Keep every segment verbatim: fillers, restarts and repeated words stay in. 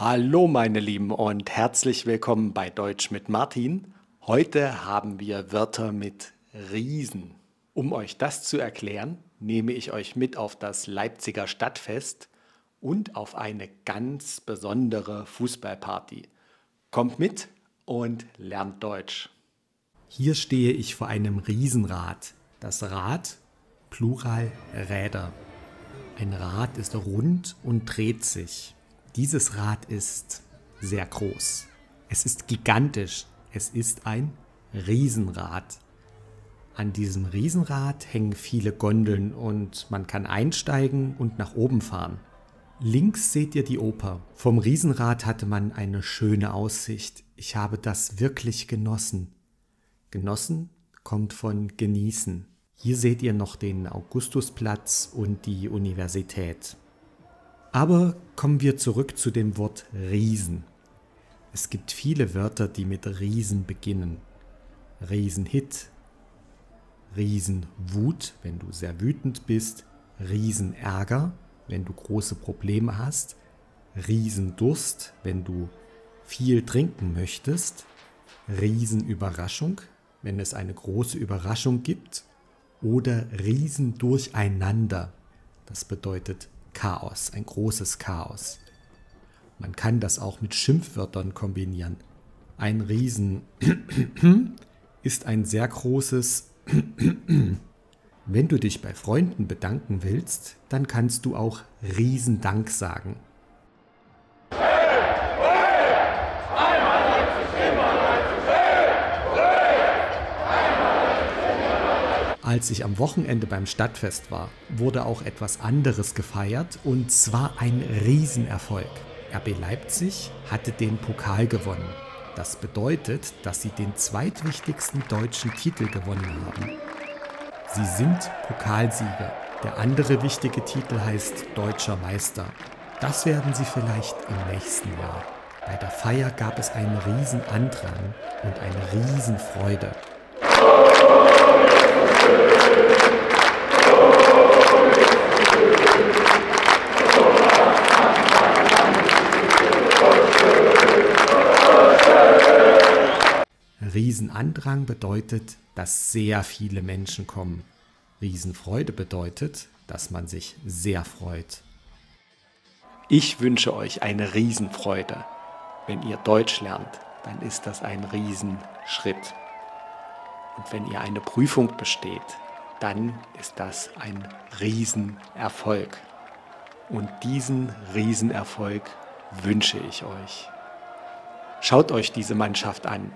Hallo meine Lieben und herzlich willkommen bei Deutsch mit Martin. Heute haben wir Wörter mit Riesen. Um euch das zu erklären, nehme ich euch mit auf das Leipziger Stadtfest und auf eine ganz besondere Fußballparty. Kommt mit und lernt Deutsch. Hier stehe ich vor einem Riesenrad. Das Rad, Plural Räder. Ein Rad ist rund und dreht sich. Dieses Rad ist sehr groß. Es ist gigantisch. Es ist ein Riesenrad. An diesem Riesenrad hängen viele Gondeln und man kann einsteigen und nach oben fahren. Links seht ihr die Oper. Vom Riesenrad hatte man eine schöne Aussicht. Ich habe das wirklich genossen. Genossen kommt von genießen. Hier seht ihr noch den Augustusplatz und die Universität. Aber kommen wir zurück zu dem Wort Riesen. Es gibt viele Wörter, die mit Riesen beginnen. Riesenhit, Riesenwut, wenn du sehr wütend bist, Riesenärger, wenn du große Probleme hast, Riesendurst, wenn du viel trinken möchtest, Riesenüberraschung, wenn es eine große Überraschung gibt, oder Riesendurcheinander, das bedeutet Chaos, ein großes Chaos. Man kann das auch mit Schimpfwörtern kombinieren. Ein Riesen ist ein sehr großes. Wenn du dich bei Freunden bedanken willst, dann kannst du auch Riesendank sagen. Als ich am Wochenende beim Stadtfest war, wurde auch etwas anderes gefeiert und zwar ein Riesenerfolg. R B Leipzig hatte den Pokal gewonnen. Das bedeutet, dass sie den zweitwichtigsten deutschen Titel gewonnen haben. Sie sind Pokalsieger. Der andere wichtige Titel heißt Deutscher Meister. Das werden sie vielleicht im nächsten Jahr. Bei der Feier gab es einen Riesenandrang und eine Riesenfreude. Riesenandrang bedeutet, dass sehr viele Menschen kommen. Riesenfreude bedeutet, dass man sich sehr freut. Ich wünsche euch eine Riesenfreude. Wenn ihr Deutsch lernt, dann ist das ein Riesenschritt. Und wenn ihr eine Prüfung besteht, dann ist das ein Riesenerfolg. Und diesen Riesenerfolg wünsche ich euch. Schaut euch diese Mannschaft an.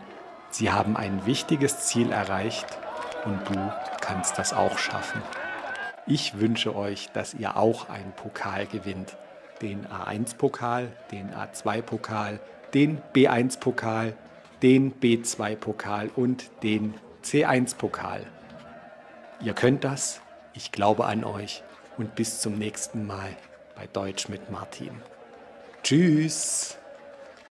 Sie haben ein wichtiges Ziel erreicht und du kannst das auch schaffen. Ich wünsche euch, dass ihr auch einen Pokal gewinnt. Den A eins Pokal, den A zwei Pokal, den B eins Pokal, den B zwei Pokal und den C eins Pokal. Ihr könnt das, ich glaube an euch und bis zum nächsten Mal bei Deutsch mit Martin. Tschüss!